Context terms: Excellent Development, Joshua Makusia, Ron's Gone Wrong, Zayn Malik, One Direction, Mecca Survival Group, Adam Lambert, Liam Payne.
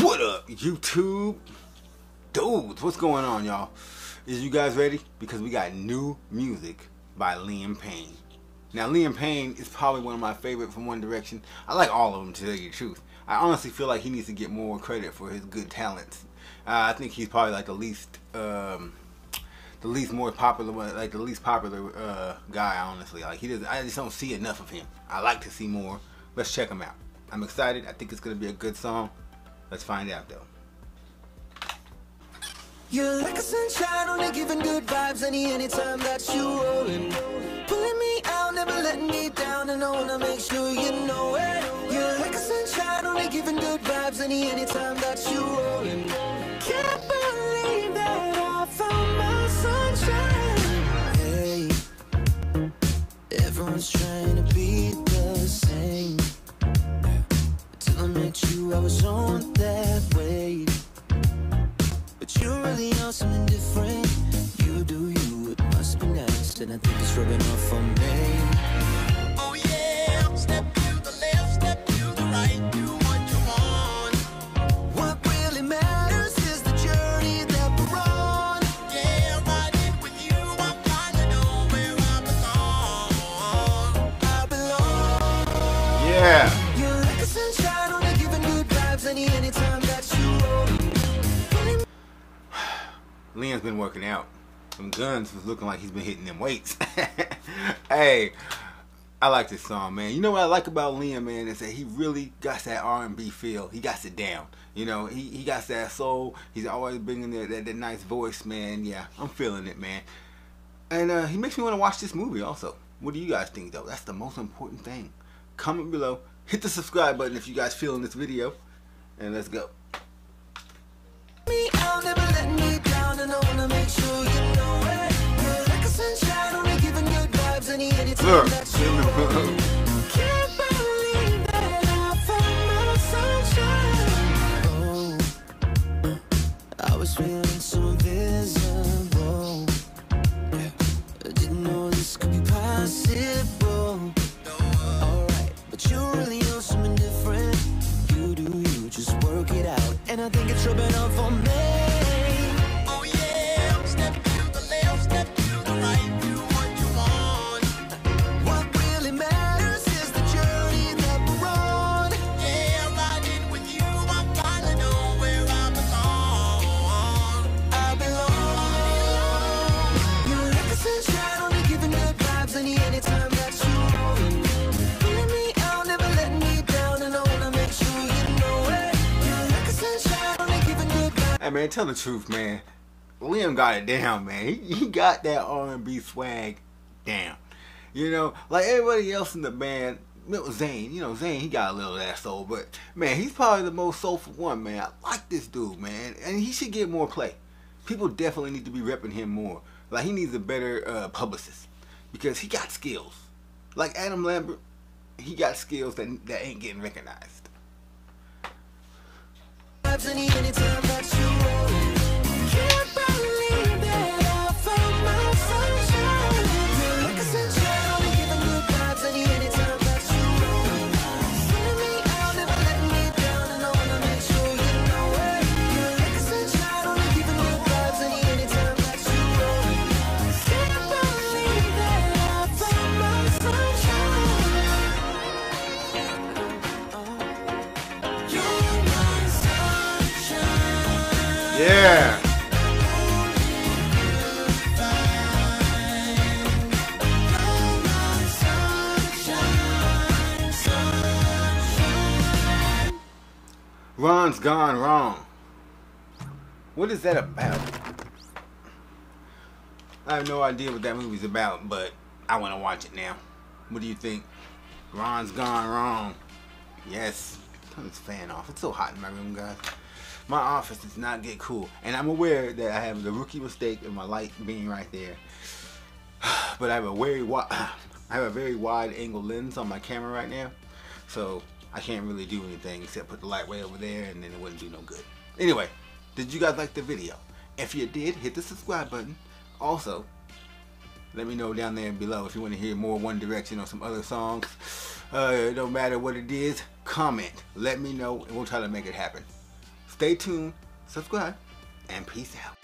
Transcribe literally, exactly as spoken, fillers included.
What up, YouTube dudes? What's going on, y'all? Is you guys ready? Because we got new music by Liam Payne. Now, Liam Payne is probably one of my favorite from One Direction. I like all of them, to tell you the truth. I honestly feel like he needs to get more credit for his good talents. Uh, I think he's probably like the least, um, the least more popular one, like the least popular uh, guy. Honestly, like he doesn't. I just don't see enough of him. I like to see more. Let's check him out. I'm excited. I think it's gonna be a good song. Let's find out, though. You're like a sunshine, only giving good vibes any anytime that you rollin'. Pulling me out, never letting me down, and I wanna make sure you know it. You're like a sunshine, only giving good vibes any anytime that you rollin'. Can't believe that I found my sunshine. Hey, everyone's trying to be the same. Till I met you, I was on that wave. But you're really awesome and different. You do you, it must be nice. And I think it's rubbing off on me. Oh yeah, step to the left, step to the right, do what you want. What really matters is the journey that we're on. Yeah, riding with you, I'm kinda know where I belong. I belong. Yeah. Liam's been working out. Them guns was looking like he's been hitting them weights. Hey, I like this song, man. You know what I like about Liam, man, is that he really got that R and B feel. He got it down. You know, he, he got that soul. He's always bringing that, that, that nice voice, man. Yeah, I'm feeling it, man. And uh, he makes me want to watch this movie also. What do you guys think, though? That's the most important thing. Comment below. Hit the subscribe button if you guys feeling this video. And let's go. Look. Can't believe that I found my sunshine. Oh, I was feeling so invisible. Yeah. I didn't know this could be possible. Alright, but you're really awesome and different. You do you, just work it out. And I think it's rubbing off on me. Hey man, tell the truth, man. Liam got it down, man. He, he got that R and B swag down. You know, like everybody else in the band, it was Zayn. You know, Zayn, he got a little of that soul, but man, he's probably the most soulful one, man. I like this dude, man, and he should get more play. People definitely need to be repping him more. Like he needs a better uh, publicist because he got skills. Like Adam Lambert, he got skills that that ain't getting recognized. Anytime that you rollin', can't believe that I found my sunshine. You're like a sunshine, only giving good vibes anytime that you rollin'. Sending me out, never letting me down, and I wanna make sure you know it. You're like a sunshine, only giving good vibes anytime that you rollin'. Can't believe that I found my sunshine. You're yeah. Ron's Gone Wrong. What is that about? I have no idea what that movie's about, but I want to watch it now. What do you think? Ron's Gone Wrong. Yes. Turn this fan off. It's so hot in my room, guys. My office does not get cool, and I'm aware that I have the rookie mistake of my light being right there. But I have a very wide, I have a very wide-angle lens on my camera right now, so I can't really do anything except put the light way over there, and then it wouldn't do no good. Anyway, did you guys like the video? If you did, hit the subscribe button. Also, let me know down there below if you want to hear more One Direction or some other songs. Uh, it don't matter what it is. Comment. Let me know, and we'll try to make it happen. Stay tuned, subscribe, and peace out.